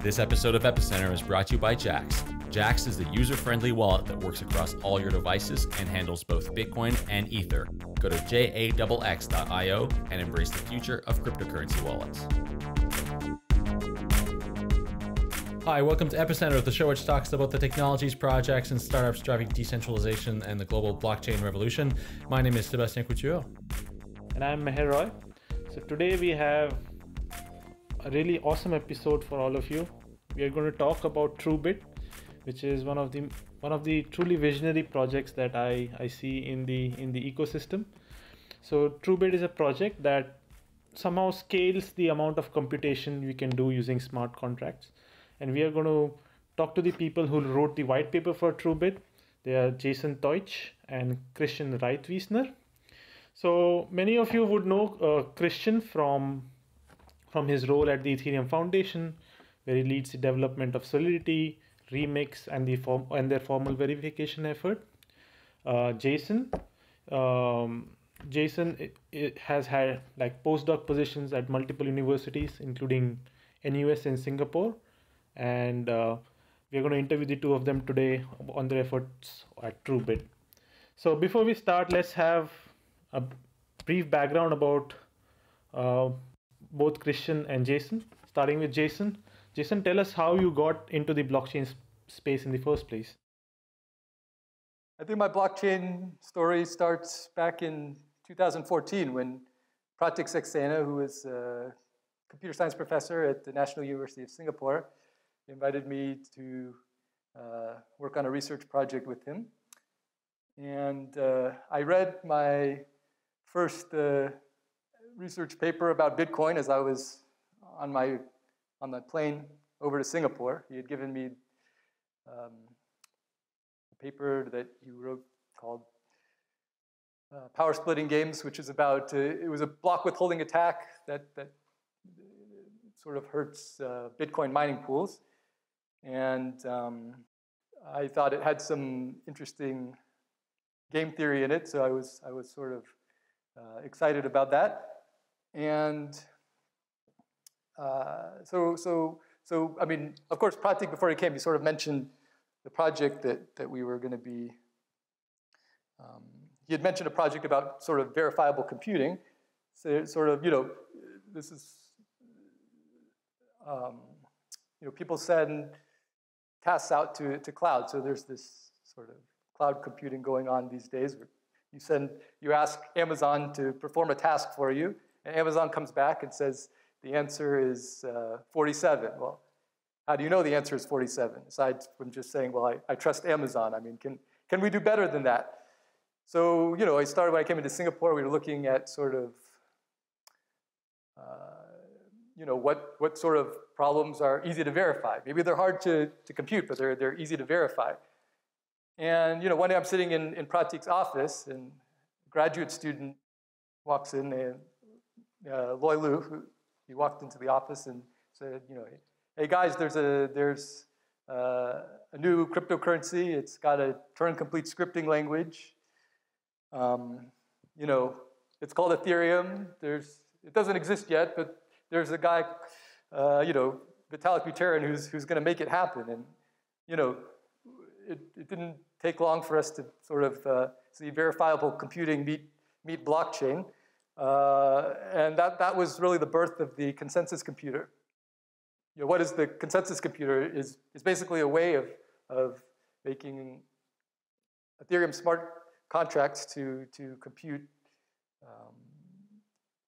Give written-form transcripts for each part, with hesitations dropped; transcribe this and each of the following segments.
This episode of Epicenter is brought to you by Jaxx. Jaxx is the user-friendly wallet that works across all your devices and handles both Bitcoin and Ether. Go to jaxx.io and embrace the future of cryptocurrency wallets. Hi, welcome to Epicenter, the show which talks about the technologies, projects, and startups driving decentralization and the global blockchain revolution. My name is Sebastian Couture. And I'm Meher Roy. So today we have a really awesome episode for all of you. We are going to talk about TrueBit, which is one of the truly visionary projects that I see in the ecosystem. So TrueBit is a project that somehow scales the amount of computation we can do using smart contracts. And we are going to talk to the people who wrote the white paper for TrueBit. They are Jason Teutsch and Christian Reitwiessner. So many of you would know Christian from his role at the Ethereum Foundation, where he leads the development of Solidity, Remix, and their formal verification effort. Jason has had like postdoc positions at multiple universities, including NUS in Singapore, and we're going to interview the two of them today on their efforts at TrueBit. So before we start, let's have a brief background about both Christian and Jason. Starting with Jason. Jason, tell us how you got into the blockchain space in the first place. I think my blockchain story starts back in 2014 when Pratik Saxena, who is a computer science professor at the National University of Singapore, invited me to work on a research project with him. And I read my first research paper about Bitcoin as I was on the plane over to Singapore. He had given me a paper that he wrote called Power Splitting Games, which is about, it was a block withholding attack that sort of hurts Bitcoin mining pools. And I thought it had some interesting game theory in it, so I was sort of excited about that. And so I mean, of course, Pratik, before he came, he sort of mentioned the project that we were going to be, he had mentioned a project about sort of verifiable computing. So sort of, you know, this is, you know, people send tasks out to cloud. So there's this sort of cloud computing going on these days where you ask Amazon to perform a task for you, and Amazon comes back and says, the answer is 47. Well, how do you know the answer is 47? Aside from just saying, well, I trust Amazon. I mean, can we do better than that? So, you know, when I came into Singapore, we were looking at sort of, you know, what sort of problems are easy to verify. Maybe they're hard to compute, but they're easy to verify. And, you know, one day I'm sitting in Pratik's office, and a graduate student walks in, and Loi Luu, he walked into the office and said, you know, hey guys, there's a new cryptocurrency. It's got a Turing-complete scripting language. You know, it's called Ethereum. It doesn't exist yet, but there's a guy, you know, Vitalik Buterin, who's going to make it happen. And, you know, it didn't take long for us to sort of see verifiable computing meet blockchain. And that was really the birth of the consensus computer. You know, what is the consensus computer is basically a way of making Ethereum smart contracts to compute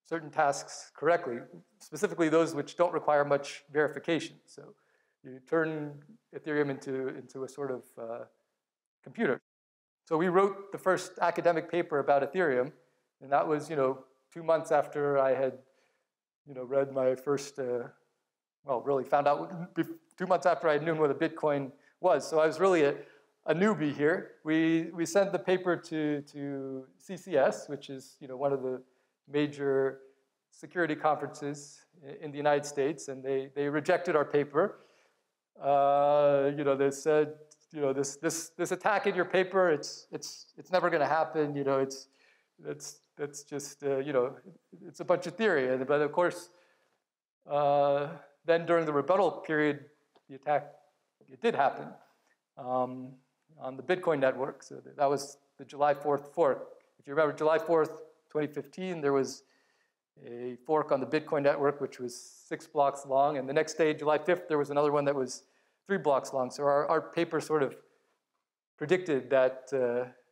certain tasks correctly, specifically those which don't require much verification. So you turn Ethereum into a sort of computer. So we wrote the first academic paper about Ethereum, and that was, you know, 2 months after I had, you know, read my first, well, really found out 2 months after I knew what a Bitcoin was. So I was really a newbie here. We sent the paper to CCS, which is, you know, one of the major security conferences in the United States, and they rejected our paper. You know, they said this attack in your paper, it's never going to happen. That's just it's a bunch of theory. But of course, then during the rebuttal period, the attack did happen on the Bitcoin network. So that was the July 4th fork. If you remember, July 4th, 2015, there was a fork on the Bitcoin network, which was 6 blocks long. And the next day, July 5th, there was another one that was 3 blocks long. So our paper sort of predicted that,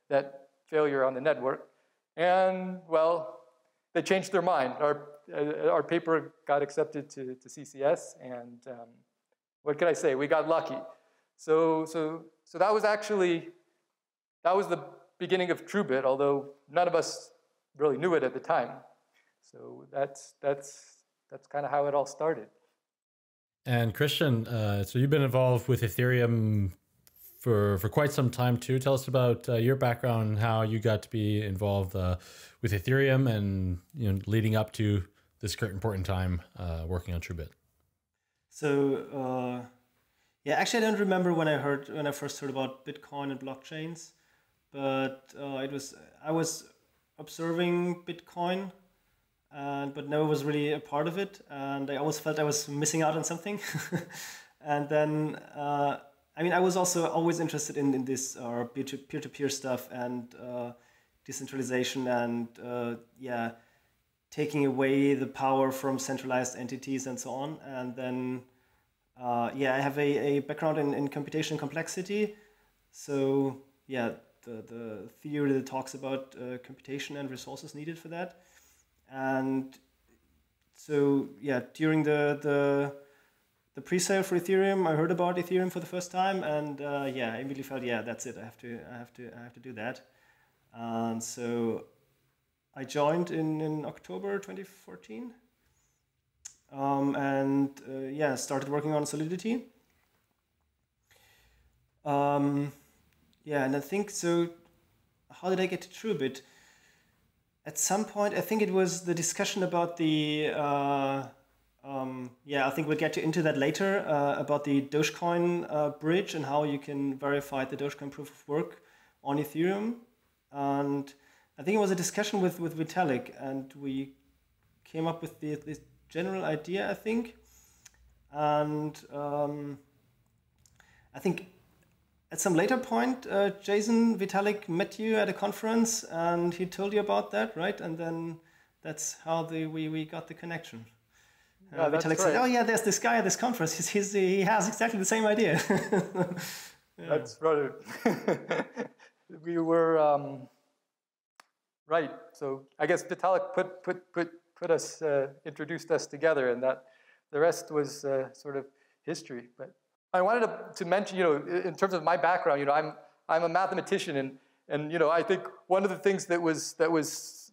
that failure on the network. And, well, they changed their mind. Our paper got accepted to CCS. And what can I say? We got lucky. So that was actually, that was the beginning of TrueBit, although none of us really knew it at the time. So that's kind of how it all started. And Christian, so you've been involved with Ethereum for quite some time too. Tell us about your background, how you got to be involved with Ethereum, and leading up to this current important time working on TrueBit. So yeah, actually I don't remember when I first heard about Bitcoin and blockchains, but I was observing Bitcoin. But never was really a part of it, and I always felt I was missing out on something. And then, I mean, I was also always interested in this peer-to-peer stuff and decentralization and, yeah, taking away the power from centralized entities and so on. And then, yeah, I have a background in computation complexity. So, yeah, the theory that talks about computation and resources needed for that. And so, yeah, during the pre-sale for Ethereum, I heard about Ethereum for the first time, and yeah, I immediately felt, yeah, that's it. I have to do that. And so, I joined in October 2014, and yeah, started working on Solidity. Yeah, and I think so. How did I get to TrueBit? At some point, I think it was the discussion about the, yeah, I think we'll get into that later, about the Dogecoin bridge and how you can verify the Dogecoin proof of work on Ethereum. And I think it was a discussion with Vitalik, and we came up with the general idea, I think. And I think at some later point, Jason, Vitalik met you at a conference, and he told you about that, right? And then that's how we got the connection. Yeah, Vitalik said, "Oh yeah, there's this guy at this conference. He has exactly the same idea." Yeah. That's right. We were right. So I guess Vitalik put us introduced us together, and that the rest was sort of history, but. I wanted to mention, in terms of my background, I'm a mathematician, and I think one of the things that was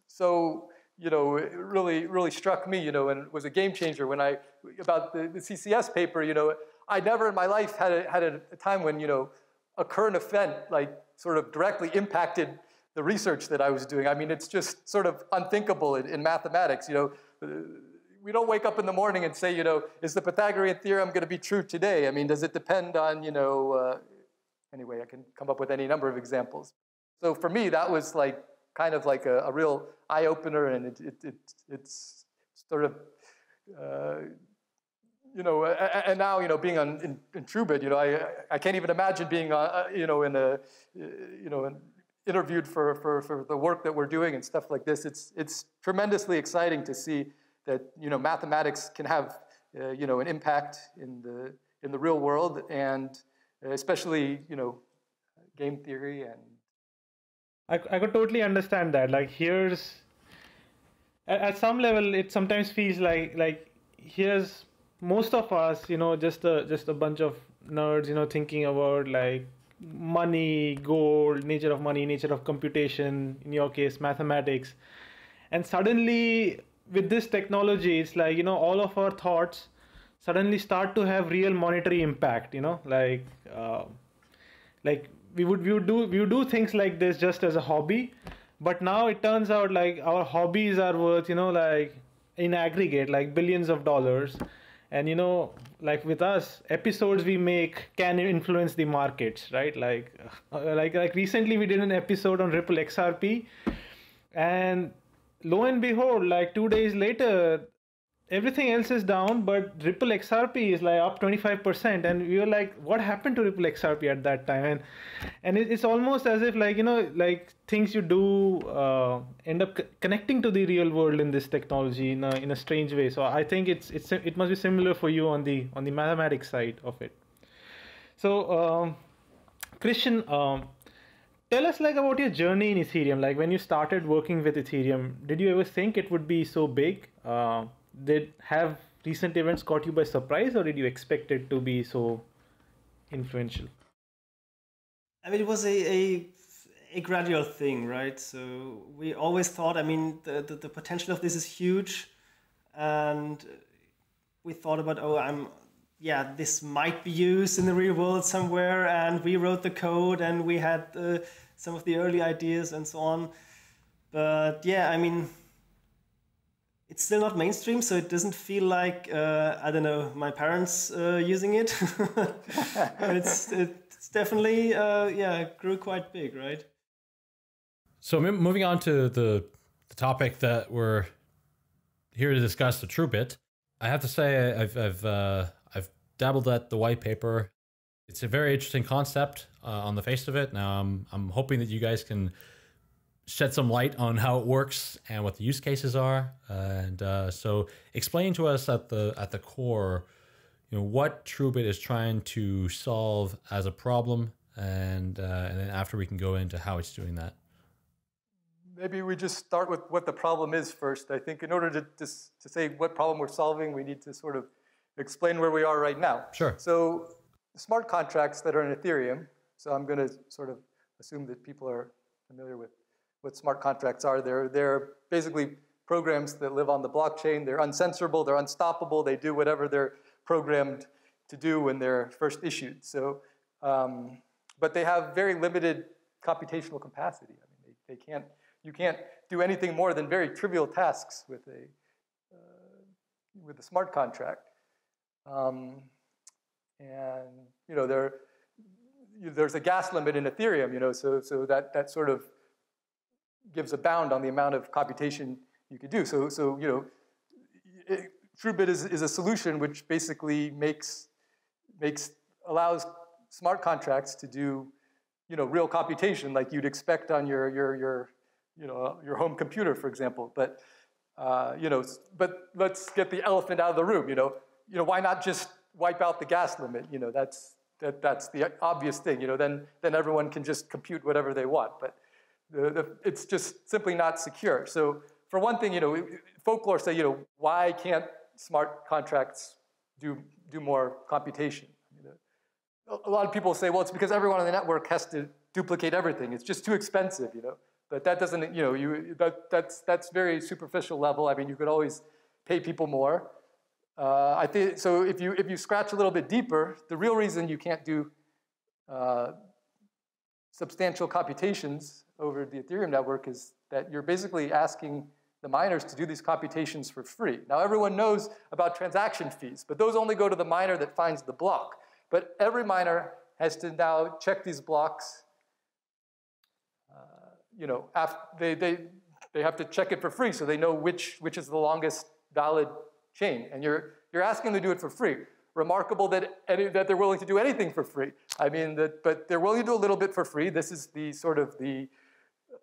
so really struck me, and was a game changer when I about the CCS paper, I never in my life had a time when a current event like sort of directly impacted the research that I was doing. I mean, it's just sort of unthinkable in mathematics, We don't wake up in the morning and say, is the Pythagorean theorem going to be true today? I mean, does it depend on, anyway, I can come up with any number of examples. So for me, that was like kind of like a real eye-opener, and it's sort of, and now, being in TrueBit, I can't even imagine being, interviewed for the work that we're doing and stuff like this. It's tremendously exciting to see that mathematics can have an impact in the real world, and especially game theory. And I could totally understand that. Like, here's at some level, it sometimes feels like here's most of us, just a bunch of nerds, thinking about like money, gold, nature of money, nature of computation. In your case, mathematics, and suddenly, with this technology, it's like, all of our thoughts suddenly start to have real monetary impact, like we would do things like this just as a hobby, but now it turns out like our hobbies are worth, like in aggregate, like billions of dollars. And you know, like with us, episodes we make can influence the markets, right? Like recently we did an episode on Ripple XRP, and lo and behold, like 2 days later, everything else is down, but Ripple XRP is like up 25%. And we were like, what happened to Ripple XRP at that time? And it's almost as if, like, you know, like things you do end up connecting to the real world in this technology in a strange way. So I think it must be similar for you on the mathematics side of it. So Christian, tell us like about your journey in Ethereum. Like when you started working with Ethereum, did you ever think it would be so big? Did have recent events caught you by surprise, or did you expect it to be so influential? I mean, it was a gradual thing, right? So we always thought, I mean, the potential of this is huge, and we thought about, this might be used in the real world somewhere, and we wrote the code and we had some of the early ideas and so on. But yeah, I mean, it's still not mainstream, so it doesn't feel like, I don't know, my parents using it. it's definitely, grew quite big, right? So moving on to the topic that we're here to discuss, the TrueBit. I have to say I've dabbled at the white paper. It's a very interesting concept on the face of it. Now I'm hoping that you guys can shed some light on how it works and what the use cases are. So explain to us at the core, you know, what TrueBit is trying to solve as a problem, and then after we can go into how it's doing that. Maybe we just start with what the problem is first. I think in order to say what problem we're solving, we need to sort of explain where we are right now. Sure. So smart contracts that are in Ethereum, so I'm going to sort of assume that people are familiar with what smart contracts are. They're basically programs that live on the blockchain. They're uncensorable, they're unstoppable, they do whatever they're programmed to do when they're first issued. So, but they have very limited computational capacity. I mean, they can't, you can't do anything more than very trivial tasks with a smart contract. And you know, there's a gas limit in Ethereum, you know, so that sort of gives a bound on the amount of computation you could do. So you know, TrueBit is a solution which basically allows smart contracts to do, you know, real computation like you'd expect on your you know, your home computer, for example. But you know, but let's get the elephant out of the room. You know, why not just wipe out the gas limit? You know, that's the obvious thing. You know, then everyone can just compute whatever they want. But it's just simply not secure. So for one thing, you know, folklore say, you know, why can't smart contracts do more computation? You know, a lot of people say, well, it's because everyone on the network has to duplicate everything. It's just too expensive, you know. But that doesn't, you know, that's very superficial level. I mean, you could always pay people more. I think so. If you scratch a little bit deeper, the real reason you can't do substantial computations over the Ethereum network is that you're basically asking the miners to do these computations for free. Now, everyone knows about transaction fees, but those only go to the miner that finds the block. But every miner has to now check these blocks. You know, they have to check it for free, so they know which is the longest valid chain. And you're asking them to do it for free. Remarkable that they're willing to do anything for free. I mean, but they're willing to do a little bit for free. This is the sort of the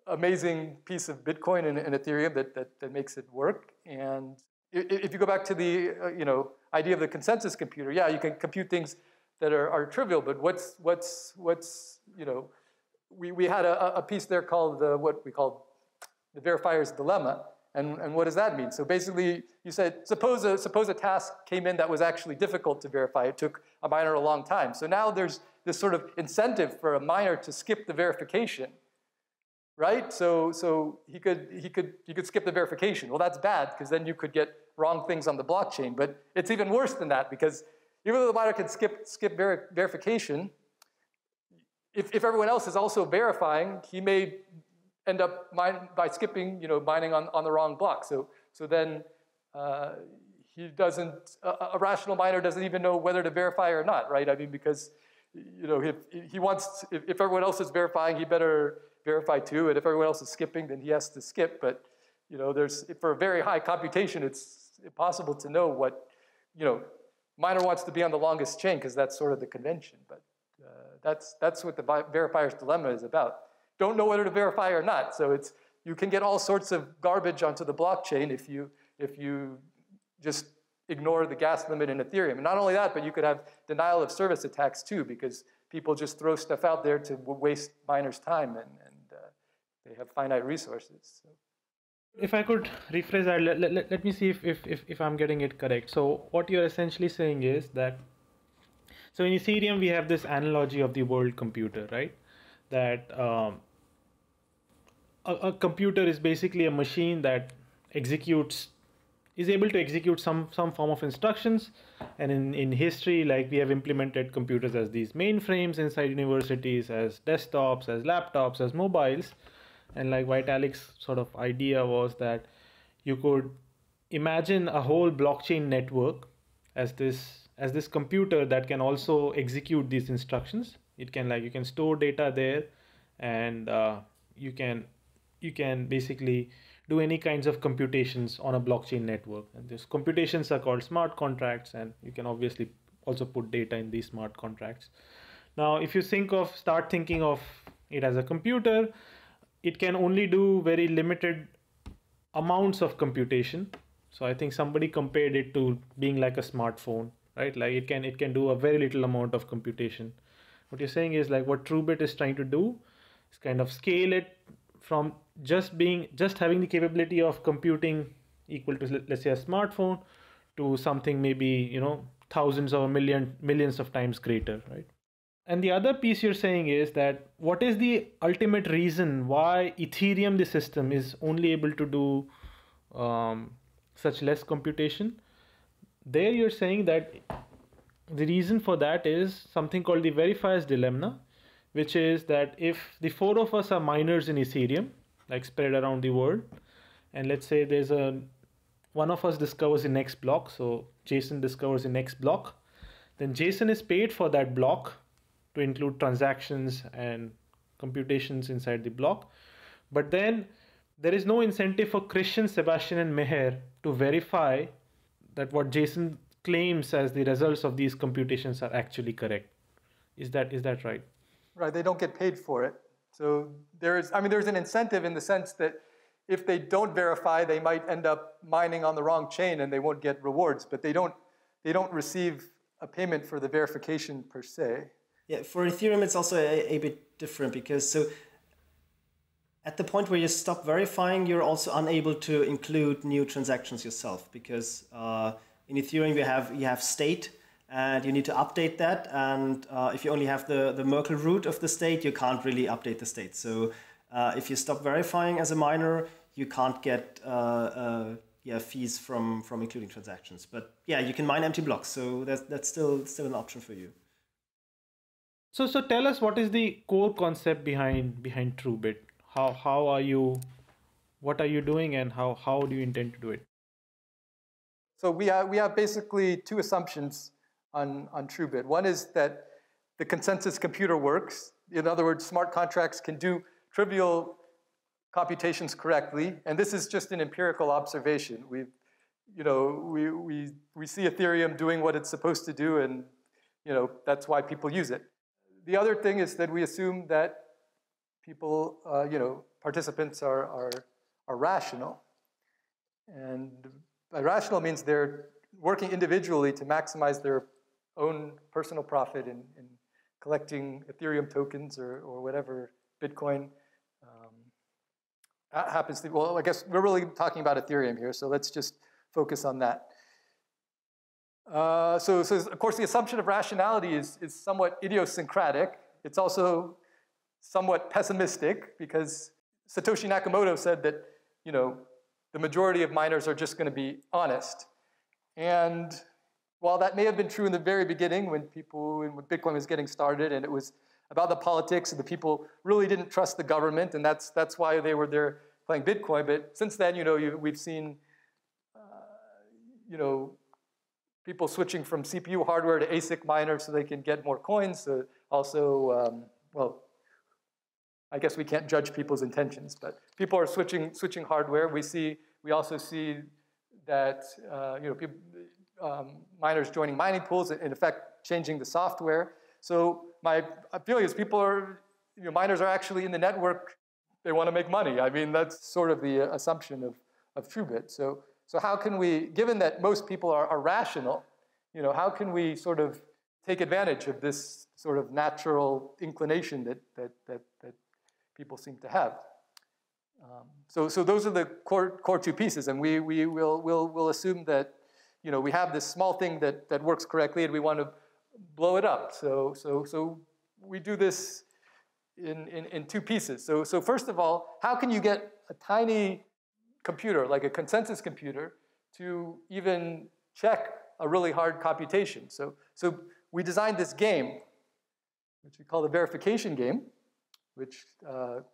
amazing piece of Bitcoin and Ethereum that makes it work. And if you go back to the you know, idea of the consensus computer, yeah, you can compute things that are trivial. But what's you know, we had a piece there called what we called the verifier's dilemma. And what does that mean? So basically, you said suppose a task came in that was actually difficult to verify. It took a miner a long time. So now there's this sort of incentive for a miner to skip the verification. Right, so he could skip the verification. Well, that's bad, because then you could get wrong things on the blockchain. But it's even worse than that, because even though the miner can skip verification, if everyone else is also verifying, he may end up by skipping, you know, mining on the wrong block. So then he doesn't, a rational miner doesn't even know whether to verify or not, right? I mean, because, you know, if he wants, if everyone else is verifying, he better verify too, and if everyone else is skipping, then he has to skip. But, you know, there's, for a very high computation, it's impossible to know what, you know, miner wants to be on the longest chain because that's sort of the convention. But that's what the verifier's dilemma is about. Don't know whether to verify or not. So it's, you can get all sorts of garbage onto the blockchain if you just ignore the gas limit in Ethereum. And not only that, but you could have denial of service attacks too, because people just throw stuff out there to waste miners' time, and they have finite resources. So. If I could rephrase that, let me see if I'm getting it correct. So what you're essentially saying is that, so in Ethereum, we have this analogy of the world computer, right? That a computer is basically a machine that is able to execute some form of instructions. And in history, like, we have implemented computers as these mainframes inside universities, as desktops, as laptops, as mobiles. And like Vitalik's sort of idea was that you could imagine a whole blockchain network as this computer that can also execute these instructions. It can, like, you can store data there, and you can basically do any kinds of computations on a blockchain network. And these computations are called smart contracts, and you can obviously also put data in these smart contracts. Now, if you start thinking of it as a computer, it can only do very limited amounts of computation. So I think somebody compared it to being like a smartphone, right? Like it can do a very little amount of computation. What you're saying is, like, what TrueBit is trying to do is kind of scale it from just having the capability of computing equal to, let's say, a smartphone, to something maybe, you know, thousands or millions of times greater, right? And the other piece you're saying is that, what is the ultimate reason why Ethereum, the system, is only able to do such less computation? There you're saying that the reason for that is something called the verifier's dilemma, which is that if the four of us are miners in Ethereum, like spread around the world, and let's say there's one of us discovers the next block, so Jason discovers the next block, then Jason is paid for that block, to include transactions and computations inside the block. But then there is no incentive for Christian, Sebastian, and Meher to verify that what Jason claims as the results of these computations are actually correct. Is that right? Right, they don't get paid for it. So there's an incentive in the sense that if they don't verify, they might end up mining on the wrong chain and they won't get rewards, but they don't receive a payment for the verification per se. Yeah, for Ethereum, it's also a bit different, because so at the point where you stop verifying, you're also unable to include new transactions yourself, because in Ethereum you have state, and you need to update that. And if you only have the Merkle root of the state, you can't really update the state. So if you stop verifying as a miner, you can't get fees from including transactions. But yeah, you can mine empty blocks, so that's still an option for you. So tell us, what is the core concept behind TrueBit? What are you doing, and how do you intend to do it? So we have basically two assumptions on TrueBit. One is that the consensus computer works. In other words, smart contracts can do trivial computations correctly, and this is just an empirical observation. We see Ethereum doing what it's supposed to do, and that's why people use it. The other thing is that we assume that people, participants are rational. And by rational means they're working individually to maximize their own personal profit in collecting Ethereum tokens or whatever Bitcoin happens to. Well, I guess we're really talking about Ethereum here, so let's just focus on that. So of course, the assumption of rationality is somewhat idiosyncratic. It's also somewhat pessimistic, because Satoshi Nakamoto said that, the majority of miners are just going to be honest. And while that may have been true in the very beginning when Bitcoin was getting started, and it was about the politics, and the people really didn't trust the government, and that's why they were there playing Bitcoin. But since then, we've seen people switching from CPU hardware to ASIC miners so they can get more coins. Also, well, I guess we can't judge people's intentions, but people are switching hardware. We also see that people, miners joining mining pools, in effect changing the software. So my feeling is people are, miners are actually in the network. They want to make money. I mean, that's sort of the assumption of TrueBit. So how can we, given that most people are rational, how can we sort of take advantage of this sort of natural inclination that people seem to have? So those are the core two pieces, and we'll assume that we have this small thing that works correctly, and we want to blow it up. So we do this in two pieces. So first of all, how can you get a tiny computer, like a consensus computer, to even check a really hard computation? So we designed this game, which we call the verification game, which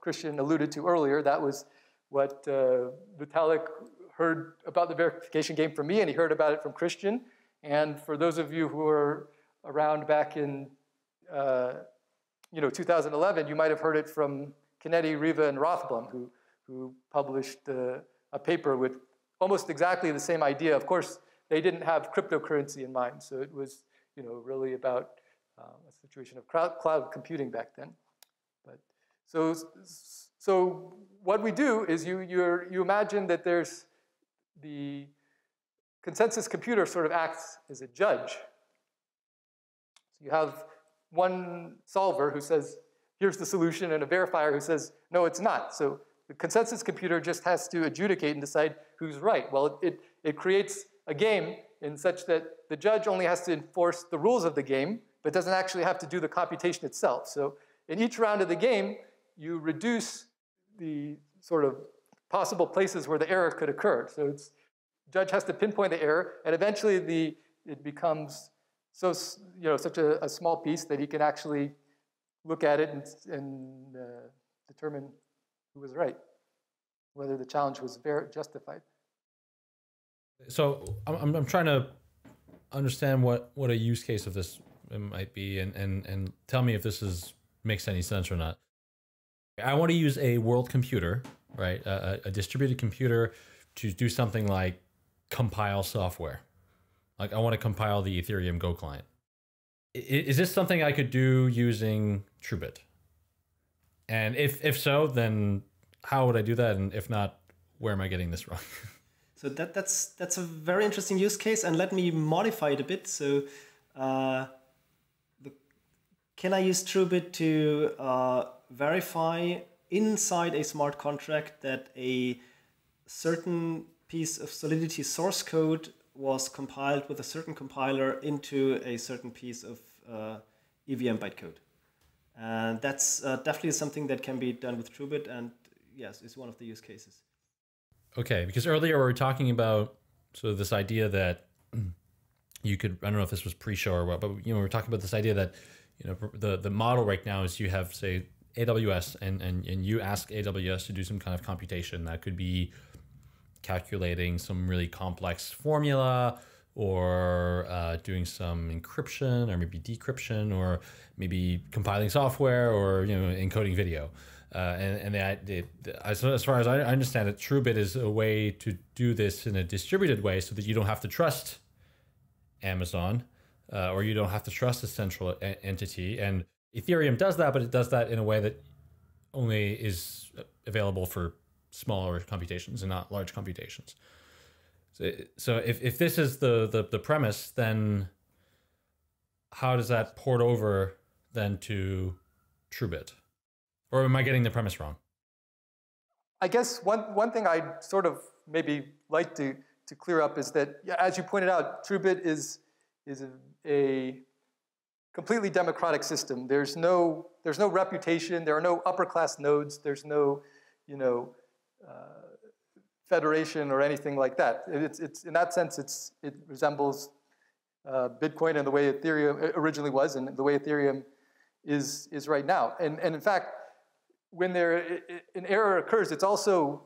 Christian alluded to earlier. That was what Vitalik heard about the verification game from me, and he heard about it from Christian. And for those of you who were around back in 2011, you might have heard it from Canetti, Riva, and Rothblum, who published a paper with almost exactly the same idea. Of course, they didn't have cryptocurrency in mind, so it was really about a situation of cloud computing back then. So what we do is you imagine that there's the consensus computer sort of acts as a judge. So you have one solver who says, here's the solution, and a verifier who says, no, it's not. So the consensus computer just has to adjudicate and decide who's right. Well, it creates a game in such that the judge only has to enforce the rules of the game, but doesn't actually have to do the computation itself. So in each round of the game, you reduce the sort of possible places where the error could occur. So the judge has to pinpoint the error, and eventually it becomes such a small piece that he can actually look at it and determine who was right, whether the challenge was justified. So I'm trying to understand what a use case of this might be, and tell me if this makes any sense or not. I want to use a world computer, right? A distributed computer to do something like compile software. Like I want to compile the Ethereum Go client. Is this something I could do using TrueBit? And if so, then how would I do that? And if not, where am I getting this wrong? So that's a very interesting use case. And let me modify it a bit. So can I use TrueBit to verify inside a smart contract that a certain piece of Solidity source code was compiled with a certain compiler into a certain piece of EVM bytecode? And that's definitely something that can be done with TrueBit, and yes, it's one of the use cases. Okay, because earlier we were talking about this idea that you could, I don't know if this was pre-show or what, but we were talking about this idea that the model right now is you have, say, AWS, and you ask AWS to do some kind of computation that could be calculating some really complex formula, or doing some encryption, or maybe decryption, or maybe compiling software, or encoding video. As far as I understand it, TrueBit is a way to do this in a distributed way, so that you don't have to trust Amazon, or you don't have to trust a central entity. And Ethereum does that, but it does that in a way that only is available for smaller computations and not large computations. So if this is the premise, then how does that port over then to TrueBit? Or am I getting the premise wrong? I guess one thing I'd sort of maybe like to clear up is that, as you pointed out, TrueBit is a completely democratic system. There's no reputation. There are no upper class nodes. There's no federation or anything like that. It's in that sense, it resembles Bitcoin and the way Ethereum originally was, and the way Ethereum is right now. And in fact, when an error occurs, it's also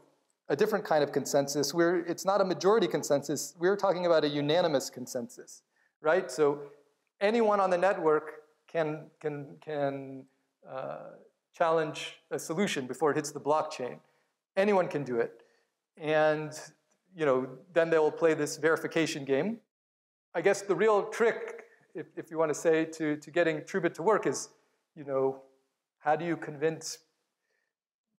a different kind of consensus. It's not a majority consensus. We're talking about a unanimous consensus. right? So anyone on the network can challenge a solution before it hits the blockchain. Anyone can do it. And you know, then they will play this verification game. I guess the real trick, if you want to say, to getting TrueBit to work is, you know, how do you convince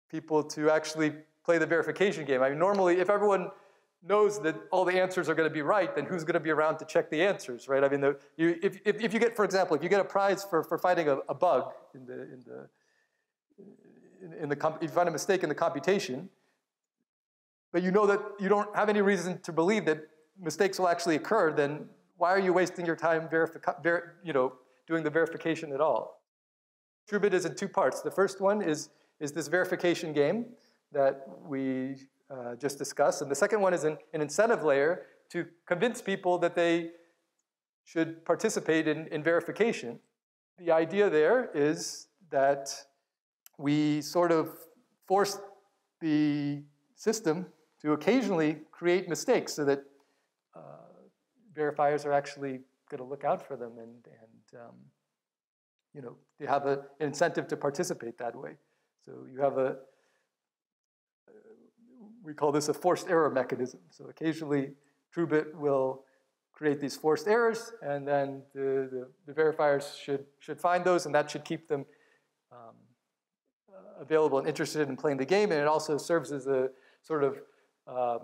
people to actually play the verification game? I mean, normally, if everyone knows that all the answers are going to be right, then who's going to be around to check the answers, right? I mean, if you get, for example, if you get a prize for finding a bug if you find a mistake in the computation, but you know that you don't have any reason to believe that mistakes will actually occur, then why are you wasting your time doing the verification at all? TrueBit is in two parts. The first one is this verification game that we just discussed, and the second one is an incentive layer to convince people that they should participate in verification. The idea there is that we sort of force the system to occasionally create mistakes so that verifiers are actually going to look out for them, and you know, they have an incentive to participate that way. So you have we call this a forced error mechanism. So occasionally TrueBit will create these forced errors, and then the verifiers should find those, and that should keep them available and interested in playing the game. And it also serves as a sort of a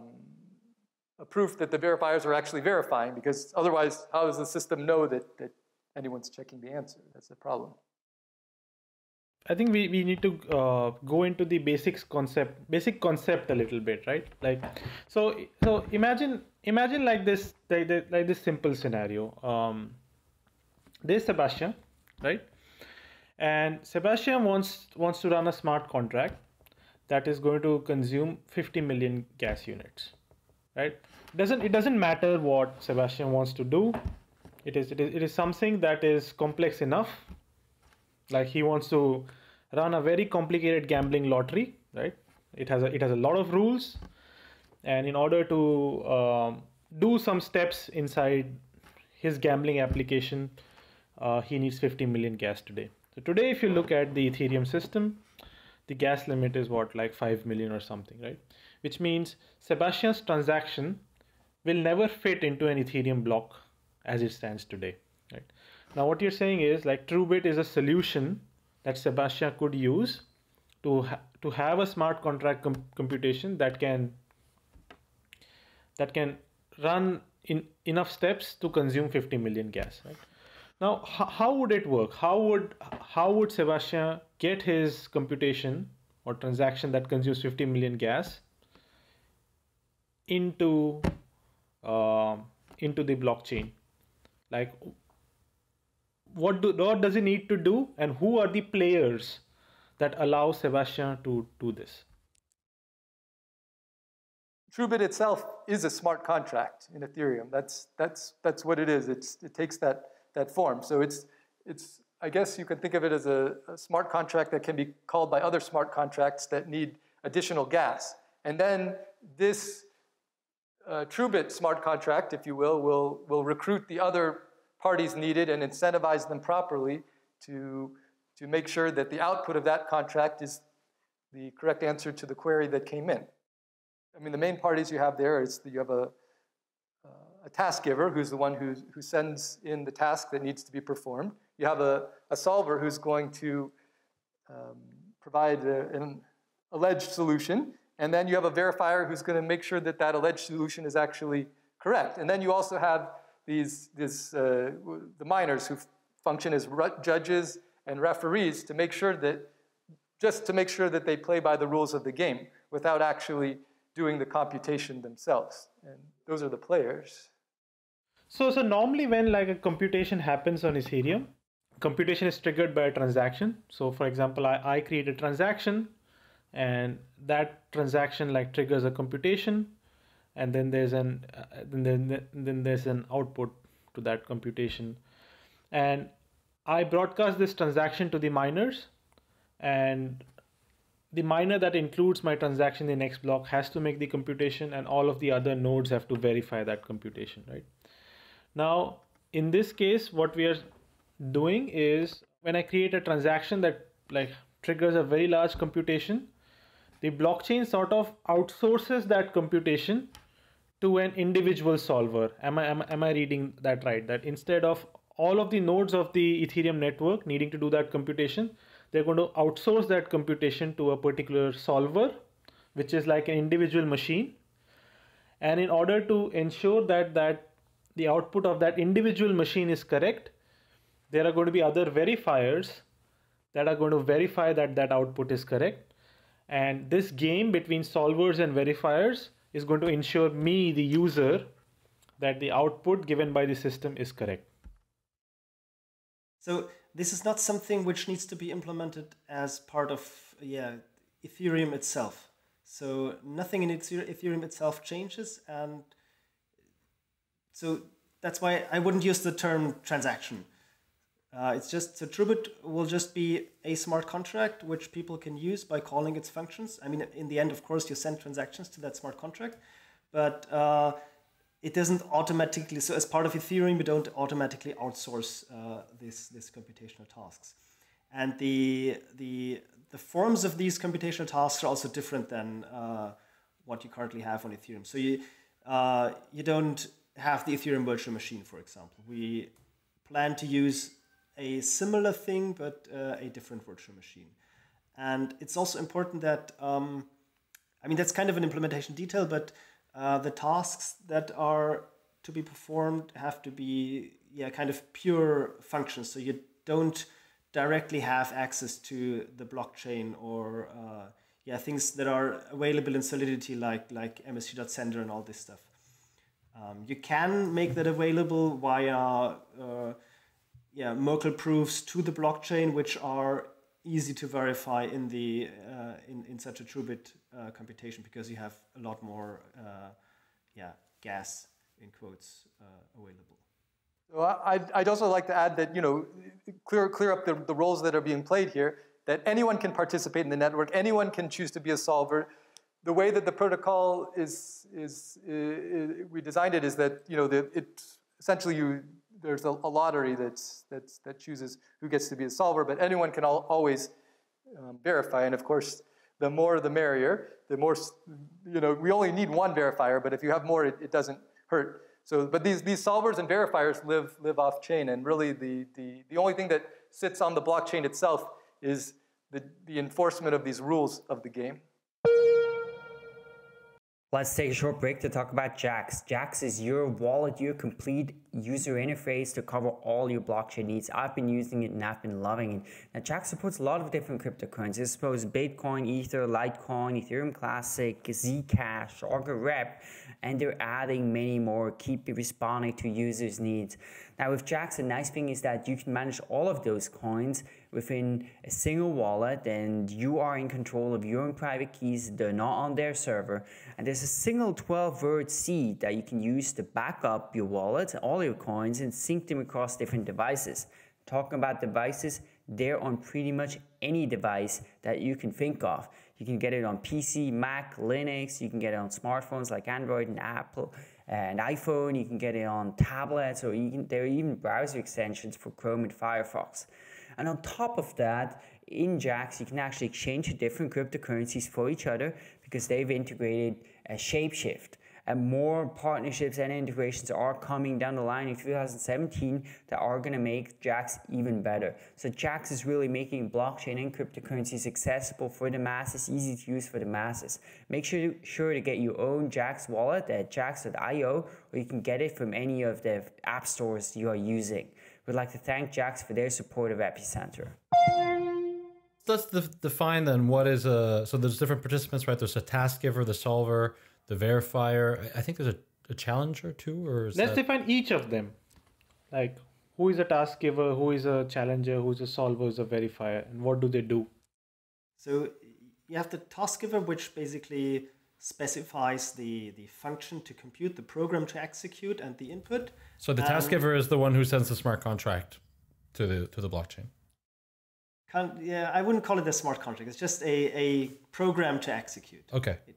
proof that the verifiers are actually verifying, because otherwise, how does the system know that anyone's checking the answer? That's the problem. I think we need to go into the basic concept a little bit, right? Like, so imagine like this simple scenario. There's Sebastian, right? And Sebastian wants to run a smart contract that is going to consume 50 million gas units, right? It doesn't matter what Sebastian wants to do. It is something that is complex enough. Like, he wants to run a very complicated gambling lottery, right? It has a lot of rules, and in order to do some steps inside his gambling application, he needs 50 million gas today. So today, if you look at the Ethereum system, the gas limit is what, like 5 million or something, right? Which means Sebastian's transaction will never fit into an Ethereum block as it stands today, right? Now, what you're saying is, like, TrueBit is a solution that Sebastian could use to have a smart contract computation that can run in enough steps to consume 50 million gas, right? Now, how would it work? How would Sebastian get his computation or transaction that consumes 50 million gas into the blockchain? Like, what does he need to do, and who are the players that allow Sebastian to do this? TrueBit itself is a smart contract in Ethereum. That's what it is. It takes that form. So it's I guess you can think of it as a smart contract that can be called by other smart contracts that need additional gas. And then this TrueBit smart contract, if you will recruit the other parties needed and incentivize them properly to make sure that the output of that contract is the correct answer to the query that came in. I mean, the main parties you have there is that you have a task giver, who's the one who sends in the task that needs to be performed. You have a solver who's going to provide an alleged solution, and then you have a verifier who's going to make sure that that alleged solution is actually correct. And then you also have the miners, who function as judges and referees to make sure that, just to make sure that they play by the rules of the game without actually doing the computation themselves. And those are the players. So normally when, like, a computation happens on Ethereum, computation is triggered by a transaction. So for example, I create a transaction, and that transaction, like, triggers a computation. And then there's an output to that computation, and I broadcast this transaction to the miners, and the miner that includes my transaction in the next block has to make the computation, and all of the other nodes have to verify that computation, right? Now, in this case, what we are doing is when I create a transaction that like triggers a very large computation, the blockchain sort of outsources that computation to an individual solver. Am I reading that right? That instead of all of the nodes of the Ethereum network needing to do that computation, they're going to outsource that computation to a particular solver, which is like an individual machine. And in order to ensure that the output of that individual machine is correct, there are going to be other verifiers that are going to verify that that output is correct. And this game between solvers and verifiers is going to ensure me, the user, that the output given by the system is correct. So this is not something which needs to be implemented as part of Ethereum itself. So nothing in Ethereum itself changes, and so that's why I wouldn't use the term transaction. It's just, so TrueBit will just be a smart contract which people can use by calling its functions. I mean, in the end, of course, you send transactions to that smart contract, but it doesn't automatically. So as part of Ethereum, you don't automatically outsource this computational tasks, and the forms of these computational tasks are also different than what you currently have on Ethereum. So you don't have the Ethereum virtual machine, for example. We plan to use a similar thing, but a different virtual machine. And it's also important that, I mean, that's kind of an implementation detail, but the tasks that are to be performed have to be kind of pure functions. So you don't directly have access to the blockchain or things that are available in Solidity like MSG.Sender and all this stuff. You can make that available via Merkle proofs to the blockchain, which are easy to verify in the in such a TrueBit computation, because you have a lot more gas in quotes available. Well, I'd also like to add that, you know, clear up the roles that are being played here, that anyone can participate in the network, anyone can choose to be a solver. The way that the protocol is we designed it is that, you know, there's a lottery that chooses who gets to be a solver, but anyone can always verify. And of course, the more the merrier. The more, you know, we only need one verifier, but if you have more, it doesn't hurt. So, but these solvers and verifiers live off chain, and really the only thing that sits on the blockchain itself is the enforcement of these rules of the game. Let's take a short break to talk about Jaxx. Jaxx is your wallet, your complete user interface to cover all your blockchain needs. I've been using it and I've been loving it. Now, Jaxx supports a lot of different cryptocurrencies. I suppose Bitcoin, Ether, Litecoin, Ethereum Classic, Zcash, Augur Rep, and they're adding many more, keep responding to users' needs. Now, with Jaxx, the nice thing is that you can manage all of those coins within a single wallet, and you are in control of your own private keys. They're not on their server. And there's a single 12-word seed that you can use to back up your wallet, all your coins, and sync them across different devices. Talking about devices, they're on pretty much any device that you can think of. You can get it on PC, Mac, Linux, you can get it on smartphones like Android and Apple, and iPhone, you can get it on tablets, or there are even browser extensions for Chrome and Firefox. And on top of that, in Jaxx, you can actually exchange different cryptocurrencies for each other, because they've integrated a Shapeshift. And more partnerships and integrations are coming down the line in 2017 that are going to make Jaxx even better. So Jaxx is really making blockchain and cryptocurrencies accessible for the masses, easy to use for the masses. Make sure to get your own Jaxx wallet at jaxx.io, or you can get it from any of the app stores you are using. We'd like to thank Jaxx for their support of Epicenter. Let's define then what is a, so there's different participants, right? There's a task giver, the solver, the verifier. I think there's a challenger too, or is Let's define each of them. Like, who is a task giver, who is a challenger, who's a solver, who's a verifier, and what do they do? So you have the task giver, which basically specifies the function to compute, the program to execute, and the input. So the task giver is the one who sends the smart contract to the blockchain. I wouldn't call it a smart contract. It's just a program to execute. Okay. It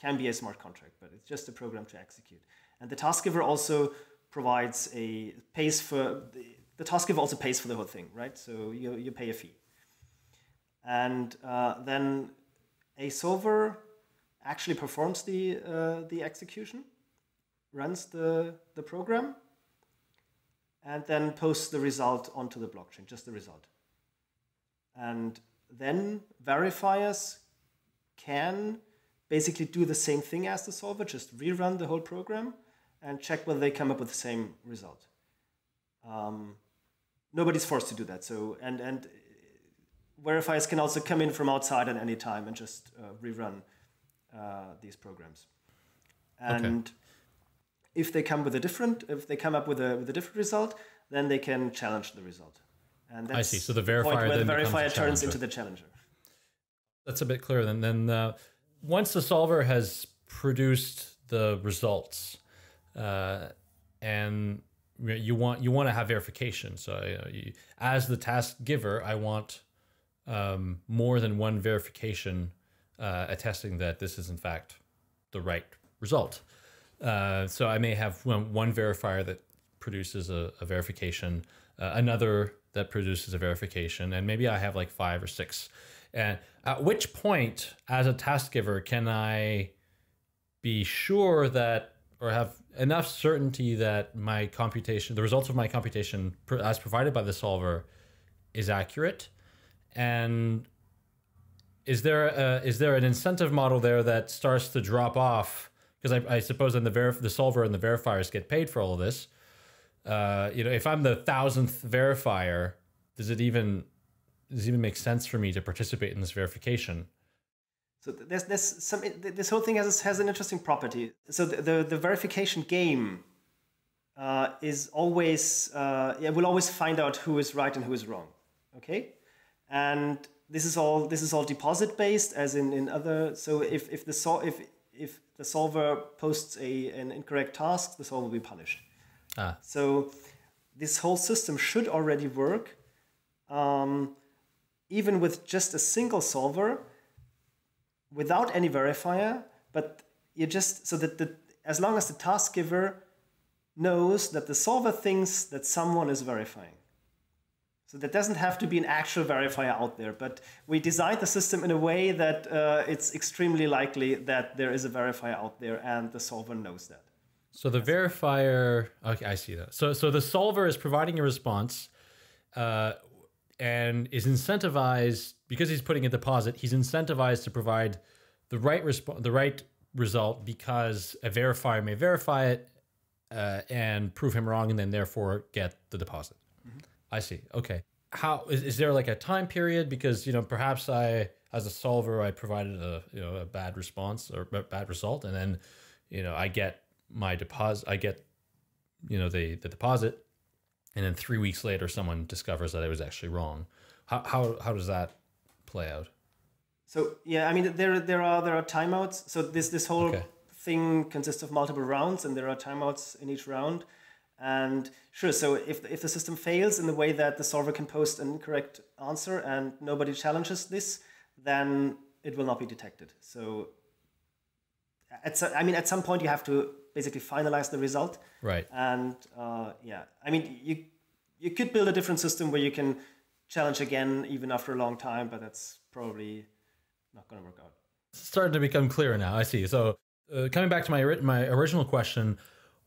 can be a smart contract, but it's just a program to execute. And the task giver also provides a pays for the task giver also pays for the whole thing, right? So you pay a fee, and then a solver actually performs the execution, runs the program, and then posts the result onto the blockchain, just the result. And then verifiers can basically do the same thing as the solver, just rerun the whole program and check whether they come up with the same result. Nobody's forced to do that. So and verifiers can also come in from outside at any time and just rerun these programs. And okay. If they come up with a different result, then they can challenge the result. And that's I see. So the verifier, then the verifier turns into the challenger. That's a bit clearer. And then once the solver has produced the results, and you want to have verification. So as the task giver, I want more than one verification attesting that this is in fact the right result. So I may have one verifier that produces a verification, another that produces a verification, and maybe I have like 5 or 6. And at which point, as a task giver, can I be sure that, or have enough certainty that my computation, the results of my computation as provided by the solver is accurate? And is there an incentive model there that starts to drop off? Because I suppose then the solver and the verifiers get paid for all of this. You know, if I'm the 1000th verifier, does it even make sense for me to participate in this verification? So this whole thing has an interesting property. So the verification game is always we'll always find out who is right and who is wrong. Okay, and this is all deposit based, as in other. So if the solver posts an incorrect task, the solver will be punished. Ah. So this whole system should already work, even with just a single solver, without any verifier. But you just so that as long as the task giver knows that the solver thinks that someone is verifying, so that doesn't have to be an actual verifier out there. But we designed the system in a way that it's extremely likely that there is a verifier out there, and the solver knows that. So the verifier, okay, I see that. So the solver is providing a response and is incentivized, because he's putting a deposit, he's incentivized to provide the right result, because a verifier may verify it and prove him wrong and then therefore get the deposit. Mm-hmm. I see, okay. How, is there like a time period? Because, you know, perhaps I, as a solver, I provided a bad response or a bad result, and then, you know, I get my deposit, I get, you know, the deposit, and then 3 weeks later, someone discovers that I was actually wrong. How does that play out? So yeah, I mean, there are timeouts. So this whole okay. thing consists of multiple rounds, and there are timeouts in each round. And sure, so if the system fails in the way that the solver can post an incorrect answer and nobody challenges this, then it will not be detected. So at some point you have to basically finalize the result, right? And yeah, I mean, you could build a different system where you can challenge again even after a long time, but that's probably not going to work out. It's starting to become clearer now. I see. So coming back to my original question,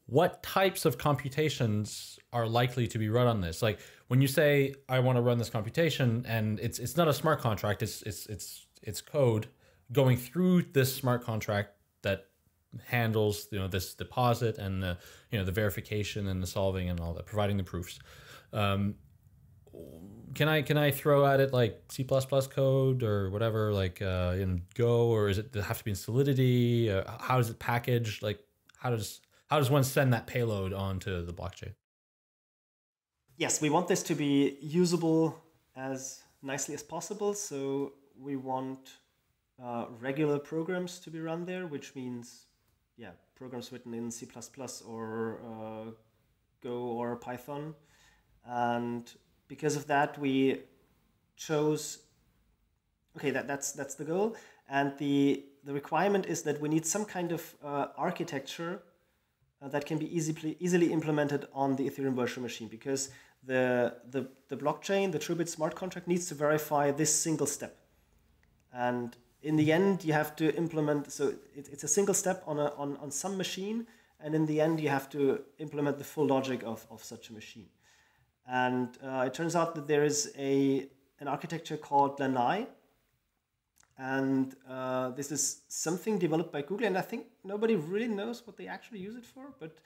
what types of computations are likely to be run on this? Like when you say I want to run this computation, and it's not a smart contract, it's code going through this smart contract that handles, you know, this deposit and the, you know, the verification and the solving and all that, providing the proofs. Can I throw at it like C++ code or whatever, like in Go, or is it, does it have to be in Solidity? How is it packaged? Like how does one send that payload onto the blockchain? Yes, we want this to be usable as nicely as possible. So we want regular programs to be run there, which means yeah, programs written in C++ or Go or Python. And because of that, we chose, okay, that's the goal. And the requirement is that we need some kind of architecture that can be easily implemented on the Ethereum virtual machine, because the blockchain, the TrueBit smart contract, needs to verify this single step. And in the end, you have to implement, so it's a single step on some machine, and in the end, you have to implement the full logic of such a machine. And it turns out that there is an architecture called Lanai, and this is something developed by Google, and I think nobody really knows what they actually use it for, but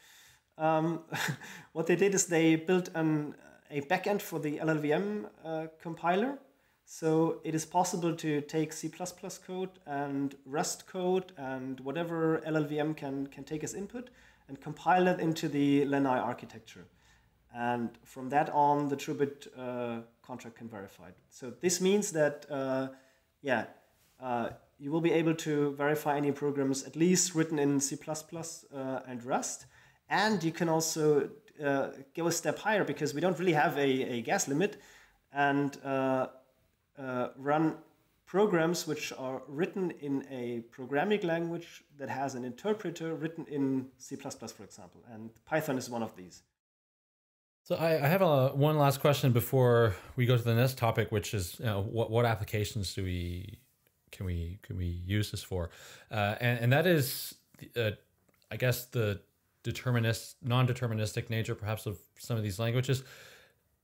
what they did is they built a backend for the LLVM compiler. So it is possible to take C++ code and Rust code and whatever LLVM can take as input and compile it into the Lanai architecture. And from that on, the TrueBit contract can verify it. So this means that, you will be able to verify any programs at least written in C++ and Rust. And you can also go a step higher, because we don't really have a gas limit, and run programs which are written in a programming language that has an interpreter written in C++, for example. And Python is one of these. So I have one last question before we go to the next topic, which is, you know, what applications do can we use this for? And that is, I guess, the non-deterministic nature, perhaps, of some of these languages.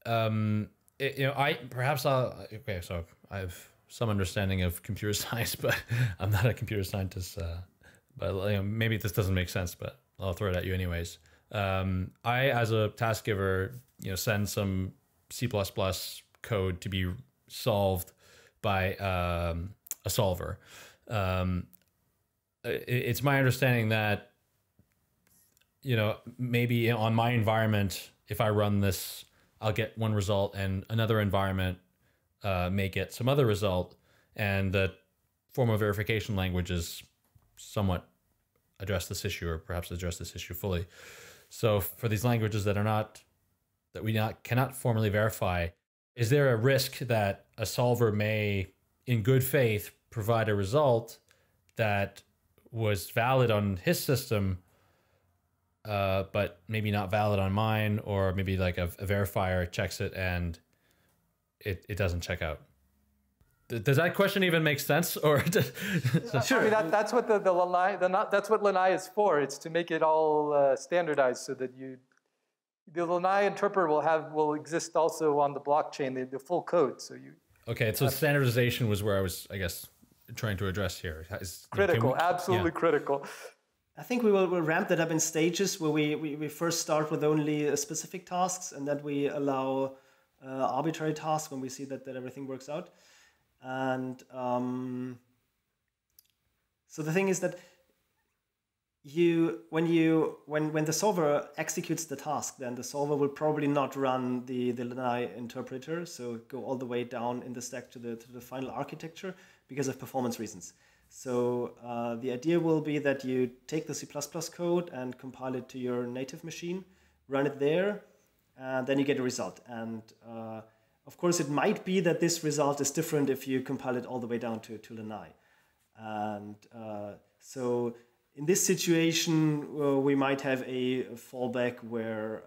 So I have some understanding of computer science, but I'm not a computer scientist. But maybe this doesn't make sense, but I'll throw it at you anyways. I, as a task giver, send some C++ code to be solved by a solver. It's my understanding that, maybe on my environment, if I run this, I'll get one result, and another environment may get some other result, and the formal verification languages somewhat address this issue, or perhaps address this issue fully. So for these languages that are not, that we cannot formally verify, is there a risk that a solver may, in good faith, provide a result that was valid on his system, but maybe not valid on mine, or maybe like a verifier checks it and it doesn't check out? Does that question even make sense? Or sure, I mean, that's what the Lanai, that's what Lanai is for. It's to make it all standardized, so that the Lanai interpreter will exist also on the blockchain, the full code. So you. Okay, so standardization was where I was, I guess, trying to address here. Critical, absolutely critical. I think we'll ramp that up in stages, where we first start with only specific tasks, and then we allow arbitrary tasks when we see that everything works out. And so the thing is that when the solver executes the task, then the solver will probably not run the Lanai interpreter, so go all the way down in the stack to the final architecture, because of performance reasons. So the idea will be that you take the C++ code and compile it to your native machine, run it there, and then you get a result. And of course, it might be that this result is different if you compile it all the way down to Lanai. And so in this situation, we might have a fallback where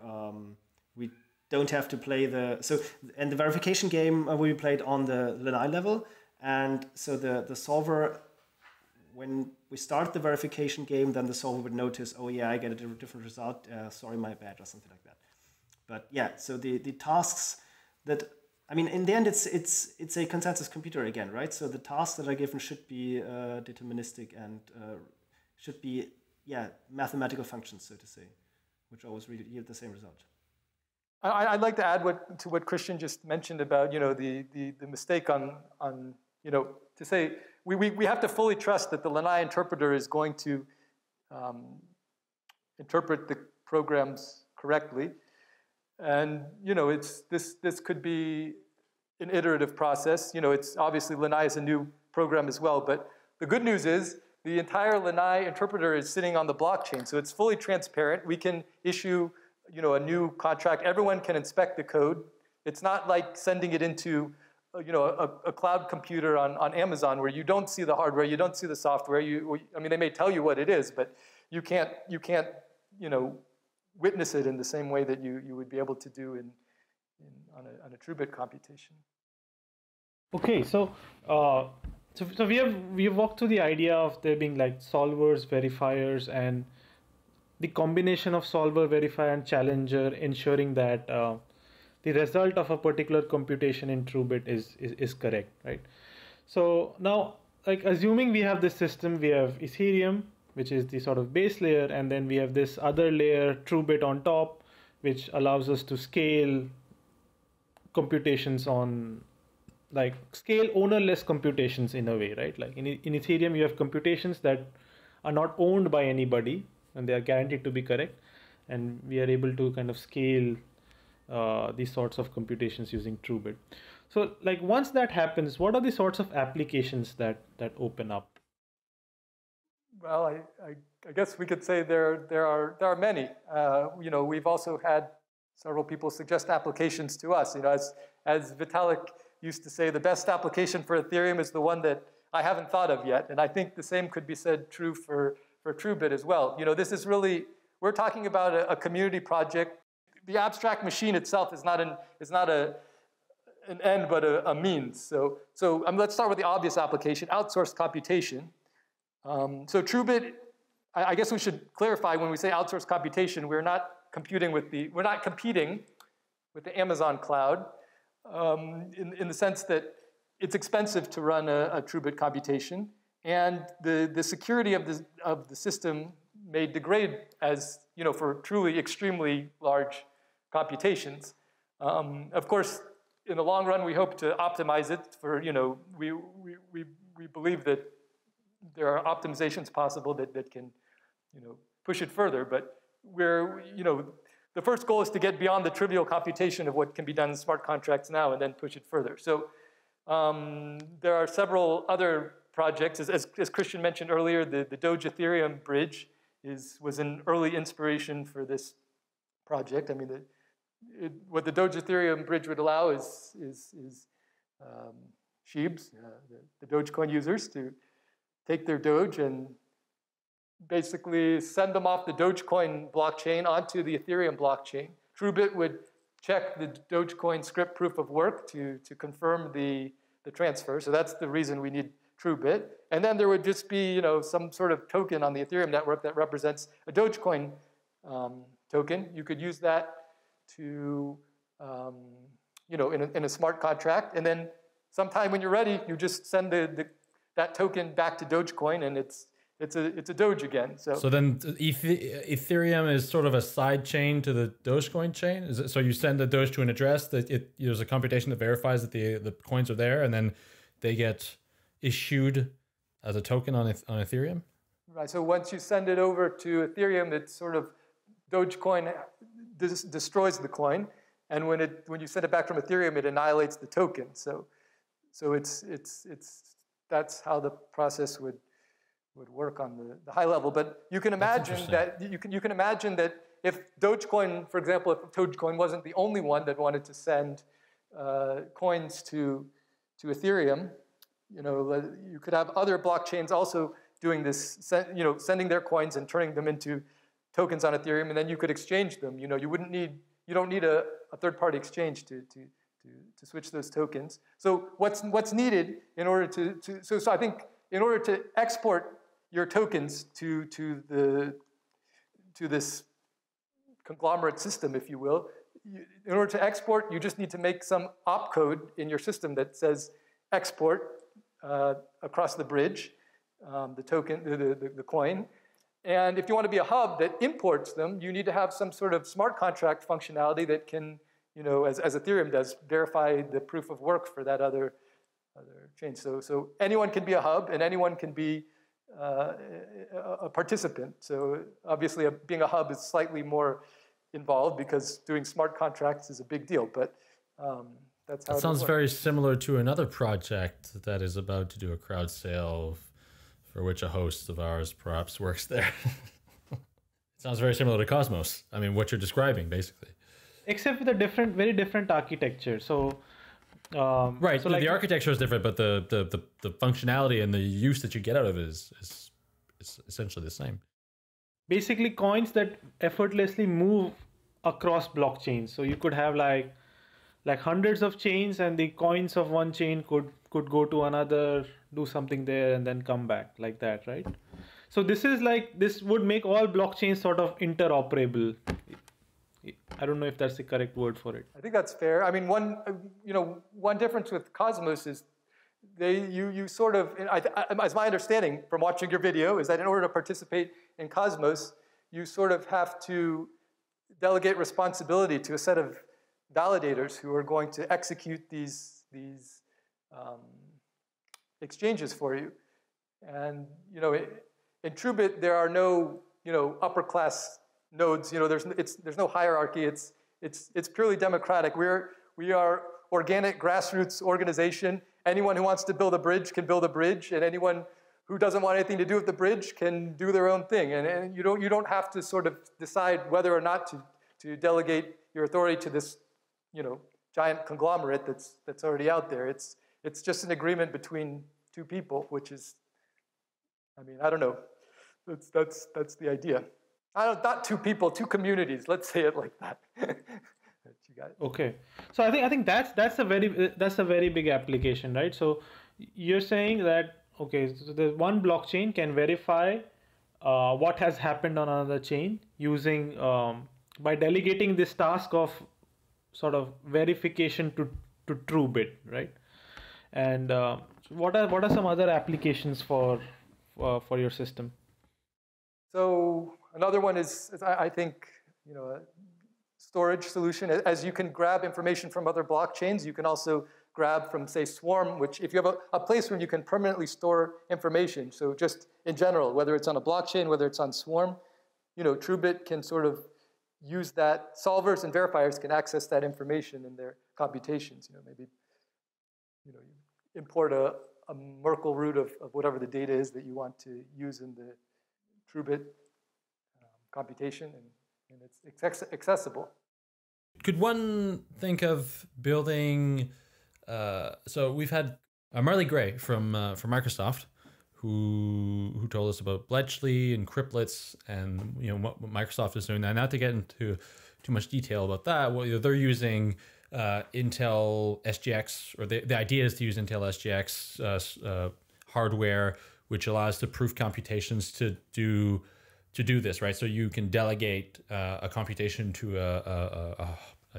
we don't have to play and the verification game will be played on the Lanai level. And so the solver, when we start the verification game, then the solver would notice, oh yeah, I get a different result. Sorry, my bad, or something like that. But yeah, so the tasks that, I mean, in the end, it's a consensus computer again, right? So the tasks that are given should be deterministic and should be, mathematical functions, so to say, which always yield the same result. I'd like to add to what Christian just mentioned about, the mistake on to say we have to fully trust that the Lanai interpreter is going to interpret the programs correctly. And, it's this could be an iterative process. It's obviously Lanai is a new program as well, but the good news is the entire Lanai interpreter is sitting on the blockchain, so it's fully transparent. We can issue, a new contract. Everyone can inspect the code. It's not like sending it into, a cloud computer on Amazon, where you don't see the hardware, you don't see the software. I mean, they may tell you what it is, but you can't witness it in the same way that you would be able to do on a TrueBit computation. Okay, so we have walked through the idea of there being like solvers, verifiers, and the combination of solver, verifier, and challenger, ensuring that the result of a particular computation in TrueBit is correct, right? So now, like, assuming we have this system, we have Ethereum, which is the sort of base layer, and then we have this other layer, TrueBit, on top, which allows us to scale computations on, like, scale ownerless computations in a way, right? Like in Ethereum, you have computations that are not owned by anybody, and they are guaranteed to be correct, and we are able to kind of scale these sorts of computations using TrueBit. So, like, once that happens, what are the sorts of applications that open up? Well, I guess we could say there are many. We've also had several people suggest applications to us. As Vitalik used to say, the best application for Ethereum is the one that I haven't thought of yet. And I think the same could be said true for TrueBit as well. This is really, we're talking about a community project. The abstract machine itself is not an end, but a means. So let's start with the obvious application, outsourced computation. So TrueBit, I guess we should clarify, when we say outsourced computation, we're not competing with the Amazon cloud in the sense that it's expensive to run a TrueBit computation, and the security of the system may degrade as for truly extremely large computations. Of course, in the long run, we hope to optimize it for we believe that there are optimizations possible that can, push it further. But we're, the first goal is to get beyond the trivial computation of what can be done in smart contracts now and then push it further. So there are several other projects. As Christian mentioned earlier, the Doge Ethereum bridge was an early inspiration for this project. I mean, what the Doge Ethereum bridge would allow is sheebs, the Dogecoin users, to take their Doge and basically send them off the Dogecoin blockchain onto the Ethereum blockchain. TrueBit would check the Dogecoin script proof of work to confirm the transfer. So that's the reason we need TrueBit. And then there would just be some sort of token on the Ethereum network that represents a Dogecoin token. You could use that to in a smart contract. And then sometime when you're ready, you just send that token back to Dogecoin, and it's a Doge again. So then Ethereum is sort of a side chain to the Dogecoin chain. So you send the Doge to an address that there's a computation that verifies that the coins are there, and then they get issued as a token on Ethereum. Right. So once you send it over to Ethereum, it's sort of Dogecoin destroys the coin, and when you send it back from Ethereum, it annihilates the token. So it's that's how the process would work on the high level. But you can imagine that you can imagine that if Dogecoin, for example, if Dogecoin wasn't the only one that wanted to send coins to Ethereum, you could have other blockchains also doing this, sending their coins and turning them into tokens on Ethereum, and then you could exchange them. You don't need a third-party exchange to switch those tokens. So what's needed in order so I think in order to export your tokens to this conglomerate system, if you will, in order to export, you just need to make some opcode in your system that says export across the bridge, the token, the coin. And if you want to be a hub that imports them, you need to have some sort of smart contract functionality that can, as Ethereum does, verify the proof of work for that other chain. So anyone can be a hub, and anyone can be a participant. So obviously, being a hub is slightly more involved because doing smart contracts is a big deal. But that's how it sounds. Very similar to another project that is about to do a crowd sale, for which a host of ours perhaps works there. It sounds very similar to Cosmos. I mean, what you're describing, basically. Except with a very different architecture. So, right. So like, the architecture is different, but the functionality and the use that you get out of it is essentially the same. basically coins that effortlessly move across blockchains. So you could have like hundreds of chains, and the coins of one chain could go to another, do something there, and then come back like that, right? So this is like, this would make all blockchains sort of interoperable. I don't know if that's the correct word for it. I think that's fair. I mean, one difference with Cosmos is as my understanding from watching your video, is that in order to participate in Cosmos, you sort of have to delegate responsibility to a set of validators who are going to execute these exchanges for you. And in TrueBit, there are no upper class nodes. There's no hierarchy. It's purely democratic. We are organic grassroots organization. Anyone who wants to build a bridge can build a bridge, and anyone who doesn't want anything to do with the bridge can do their own thing. And you don't have to sort of decide whether or not to delegate your authority to this giant conglomerate that's already out there. It's just an agreement between two people, which is, I mean, I don't know. That's the idea. Not two people, two communities. Let's say it like that. You got it. Okay. So I think that's a very big application, right? So you're saying that, okay, so the one blockchain can verify what has happened on another chain using by delegating this task of sort of verification to TrueBit, right? And what are some other applications for your system? So another one is I think storage solution. As you can grab information from other blockchains, you can also grab from, say, Swarm, which if you have a place where you can permanently store information. So just in general, whether it's on a blockchain, whether it's on Swarm, TrueBit can sort of use that. Solvers and verifiers can access that information in their computations. Maybe you import a Merkle root of whatever the data is that you want to use in the TrueBit computation, and it's accessible. Could one think of building? So we've had Marley Gray from Microsoft, who told us about Bletchley and Cryptlets, and what Microsoft is doing now. Not to get into too much detail about that, they're using Intel SGX, or the idea is to use Intel SGX hardware, which allows the proof computations to do this, right? So you can delegate a computation to a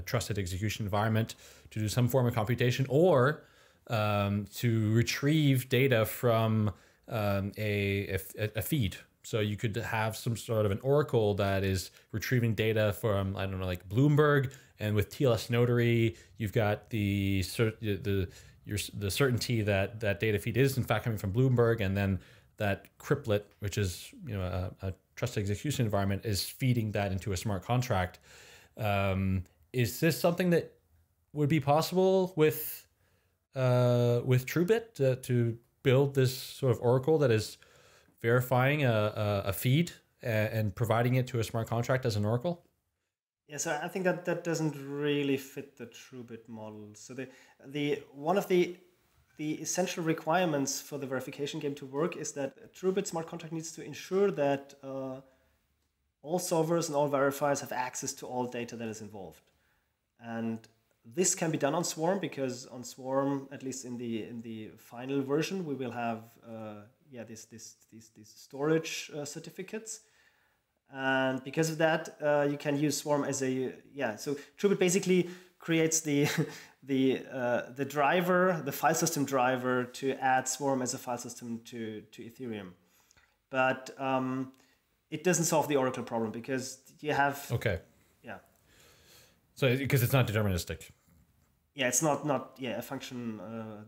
trusted execution environment to do some form of computation, or to retrieve data from a feed. So you could have some sort of an oracle that is retrieving data from, I don't know, like Bloomberg, and with TLS Notary, you've got the certainty that that data feed is in fact coming from Bloomberg, and then that Cryptlet, which is a trusted execution environment, is feeding that into a smart contract. Is this something that would be possible with TrueBit to build this sort of oracle that is verifying a feed and providing it to a smart contract as an oracle? Yeah, so I think that doesn't really fit the TrueBit model. So one of the essential requirements for the verification game to work is that a TrueBit smart contract needs to ensure that all solvers and all verifiers have access to all data that is involved. And this can be done on Swarm, because on Swarm, at least in the final version, we will have these storage certificates. And because of that, you can use Swarm as so TrueBit basically creates the driver, the file system driver, to add Swarm as a file system to Ethereum. But it doesn't solve the Oracle problem, because you have... Okay. Yeah. So because it's not deterministic. Yeah, it's not a function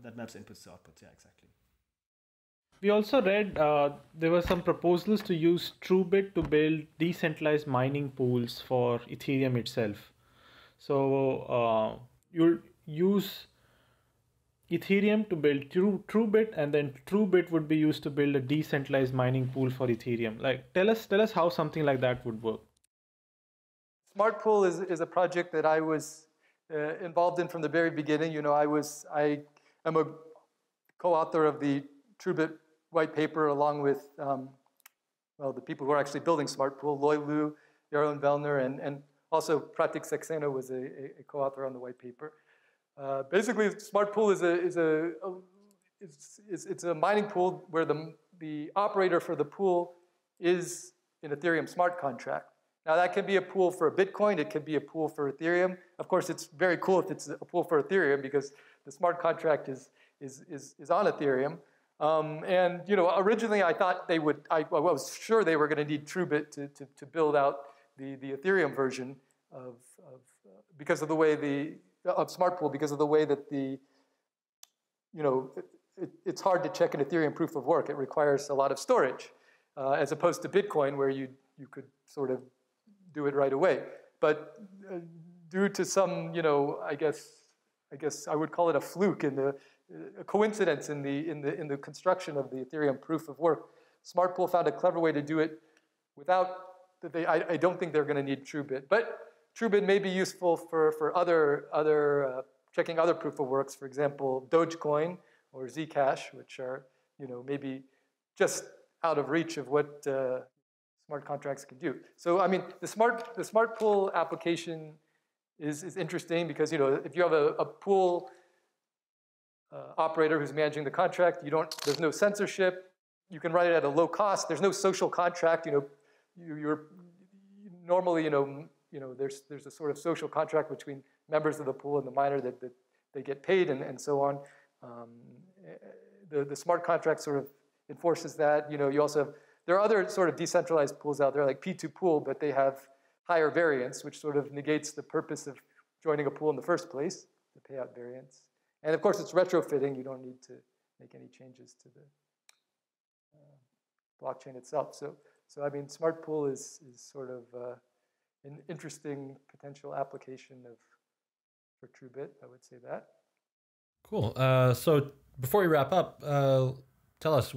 that maps inputs to outputs. Yeah, exactly. We also read there were some proposals to use TrueBit to build decentralized mining pools for Ethereum itself. So you'll use Ethereum to build TrueBit, and then TrueBit would be used to build a decentralized mining pool for Ethereum. Like, tell us how something like that would work. SmartPool is a project that I was involved in from the very beginning. I am a co-author of the TrueBit white paper, along with well, the people who are actually building SmartPool, Loi Luu, Jaron Vellner, and also Pratik Saxena was a co-author on the white paper. Basically, SmartPool is a mining pool where the operator for the pool is an Ethereum smart contract. Now that can be a pool for Bitcoin, it can be a pool for Ethereum. Of course, it's very cool if it's a pool for Ethereum because the smart contract is on Ethereum. And you know, originally I thought they would, I was sure they were going to need TrueBit to build out the Ethereum version of SmartPool because of the way that it's hard to check an Ethereum proof of work. It requires a lot of storage as opposed to Bitcoin where you could sort of do it right away, but due to some, I guess I would call it a fluke in a coincidence in the construction of the Ethereum proof of work, SmartPool found a clever way to do it without that. I don't think they're going to need TrueBit, but TrueBit may be useful for other checking other proof of works, for example, Dogecoin or Zcash, which are maybe just out of reach of what smart contracts can do. So I mean, the smart pool application is interesting because if you have a pool operator who's managing the contract, there's no censorship. You can run it at a low cost. There's no social contract. There's a sort of social contract between members of the pool and the miner that they get paid and so on. The smart contract sort of enforces that. You also have. There are other sort of decentralized pools out there, like P2Pool, but they have higher variance, which sort of negates the purpose of joining a pool in the first place, the payout variance. And of course, it's retrofitting. You don't need to make any changes to the blockchain itself. So I mean, SmartPool is sort of an interesting potential application for TrueBit. I would say that. Cool. So before we wrap up, tell us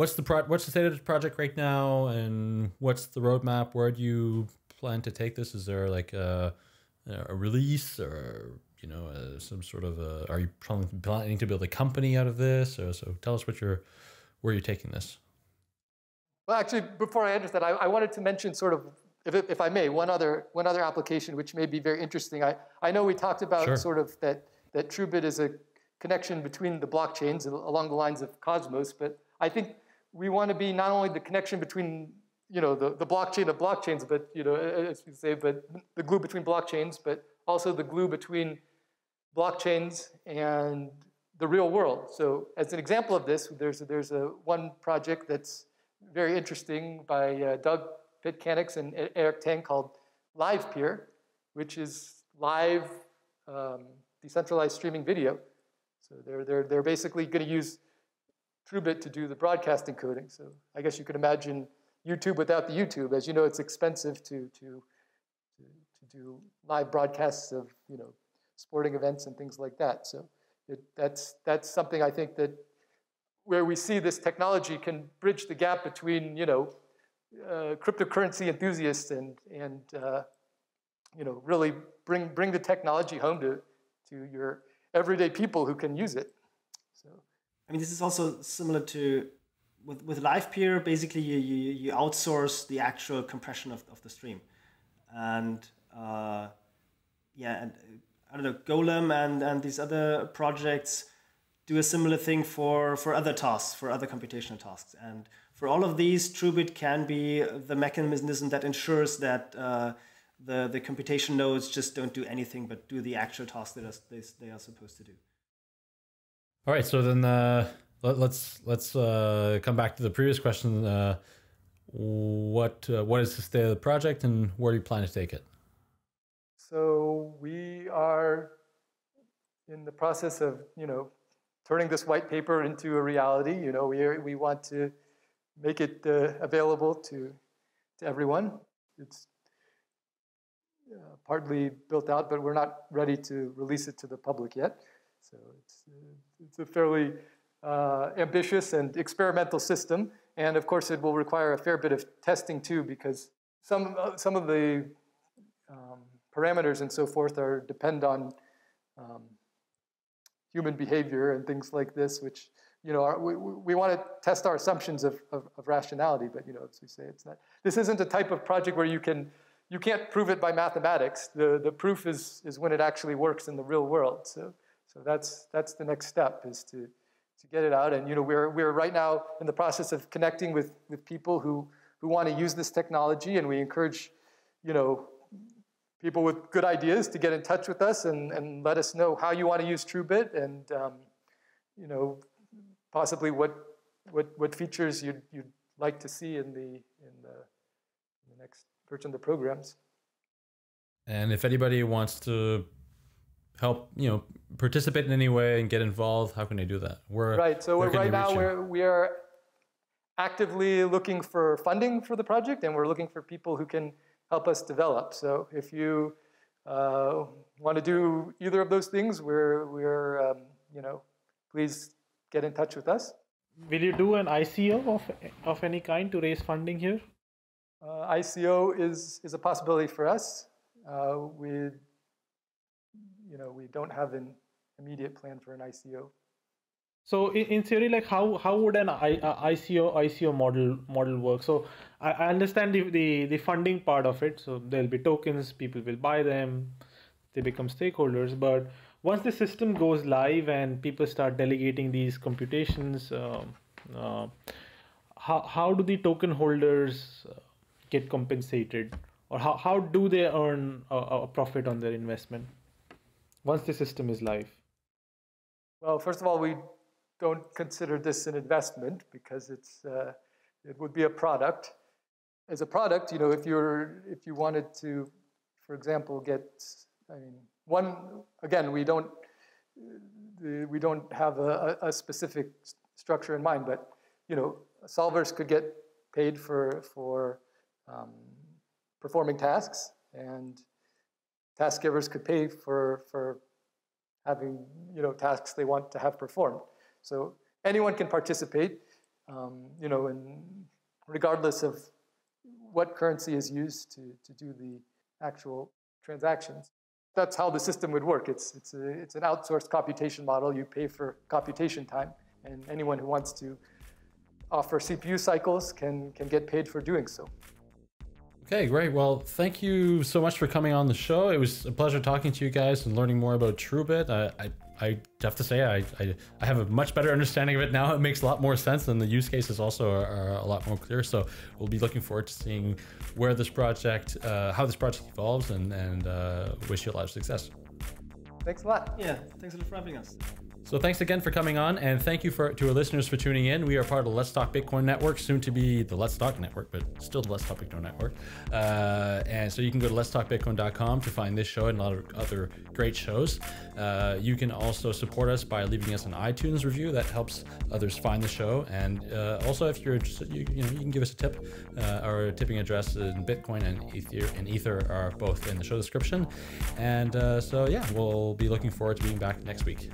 what's the state of the project right now, and what's the roadmap? Where do you plan to take this? Is there like a release, or some sort of are you planning to build a company out of this? Or so tell us where you're taking this. Well, actually, before I answer that, I wanted to mention sort of, if I may, one other application which may be very interesting. I know we talked about sure. Sort of that TrueBit is a connection between the blockchains along the lines of Cosmos, but I think we want to be not only the connection between the blockchain of blockchains, but as we say, but the glue between blockchains, but also the glue between blockchains and the real world. So as an example of this, there's one project that's very interesting by Doug Pitkanix and Eric Tang called Livepeer, which is live decentralized streaming video. So they're basically going to use TrueBit to do the broadcast encoding. So I guess you could imagine YouTube without the YouTube. As you know, it's expensive to do live broadcasts of sporting events and things like that. So that's something I think that where we see this technology can bridge the gap between cryptocurrency enthusiasts and really bring the technology home to your everyday people who can use it. So. I mean, this is also similar to with Livepeer. Basically, you outsource the actual compression of the stream, and and I don't know, Golem and these other projects do a similar thing for other tasks, for other computational tasks, and for all of these, TrueBit can be the mechanism that ensures that the computation nodes just don't do anything but do the actual tasks that they are supposed to do. All right, so then let's come back to the previous question. What is the state of the project, and where do you plan to take it? So we are in the process of turning this white paper into a reality. We want to make it available to everyone. It's partly built out, but we're not ready to release it to the public yet. So it's a fairly ambitious and experimental system, and of course it will require a fair bit of testing too, because some of the parameters and so forth depend on human behavior and things like this, which you know, we want to test our assumptions of rationality, but, you know, as we say, it's not, this isn't a type of project where you can, you can't prove it by mathematics. The proof is when it actually works in the real world. So that's the next step, is to get it out. And, you know, we're right now in the process of connecting with people who want to use this technology, and we encourage, you know, people with good ideas to get in touch with us and let us know how you want to use TrueBit, and, you know, possibly what features you'd like to see in the next version of the programs. And if anybody wants to help, you know, participate in any way and get involved, how can they do that? Right now we are actively looking for funding for the project, and we're looking for people who can help us develop. So if you want to do either of those things, we're you know, please get in touch with us. Will you do an ICO of any kind to raise funding here? ICO is a possibility for us. You know, we don't have an immediate plan for an ICO. So in theory, like how would an ICO model work? So I understand the funding part of it. So there'll be tokens, people will buy them, they become stakeholders. But once the system goes live and people start delegating these computations, how do the token holders get compensated, or how do they earn a profit on their investment once the system is live? Well, first of all, we don't consider this an investment, because it would be a product. As a product, you know, if you wanted to, for example, we don't have a specific structure in mind, but, you know, solvers could get paid for performing tasks, and task givers could pay for having, you know, tasks they want to have performed. So anyone can participate, you know, and regardless of what currency is used to do the actual transactions. That's how the system would work. It's an outsourced computation model. You pay for computation time, and anyone who wants to offer CPU cycles can get paid for doing so. Okay, great. Well, thank you so much for coming on the show. It was a pleasure talking to you guys and learning more about TrueBit. I have to say, I have a much better understanding of it now. It makes a lot more sense, and the use cases also are a lot more clear. So we'll be looking forward to seeing where this project, how this project evolves, and wish you a lot of success. Thanks a lot. Yeah, thanks a lot for having us. So thanks again for coming on, and thank you to our listeners for tuning in. We are part of the Let's Talk Bitcoin Network, soon to be the Let's Talk Network, but still the Let's Talk Bitcoin Network. And so you can go to letstalkbitcoin.com to find this show and a lot of other great shows. You can also support us by leaving us an iTunes review. That helps others find the show. And also, if you're interested, you know, you can give us a tip. Our tipping address in Bitcoin and Ether are both in the show description. And so, yeah, we'll be looking forward to being back next week.